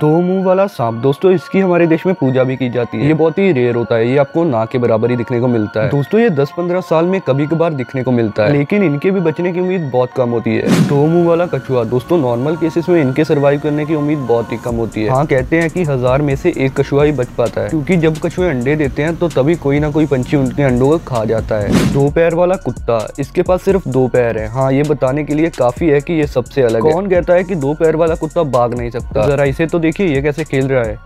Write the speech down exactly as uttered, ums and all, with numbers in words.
दो मुंह वाला सांप दोस्तों इसकी हमारे देश में पूजा भी की जाती है। ये बहुत ही रेयर होता है, ये आपको ना के बराबर ही दिखने को मिलता है दोस्तों। ये दस पंद्रह साल में कभी कभार दिखने को मिलता है, लेकिन इनके भी बचने की उम्मीद बहुत कम होती है। दो मुंह वाला कछुआ दोस्तों नॉर्मल केसेस में इनके सर्वाइव करने की उम्मीद बहुत ही कम होती है। हाँ, कहते हैं कि हजार में से एक कछुआ ही बच पाता है, क्योंकि जब कछुए अंडे देते हैं तो तभी कोई ना कोई पंछी उनके अंडों को खा जाता है। दो पैर वाला कुत्ता, इसके पास सिर्फ दो पैर है। हाँ, ये बताने के लिए काफी है कि ये सबसे अलग है। कौन कहता है कि दो पैर वाला कुत्ता भाग नहीं सकता? जरा इसे तो देखिए ये कैसे खेल रहा है।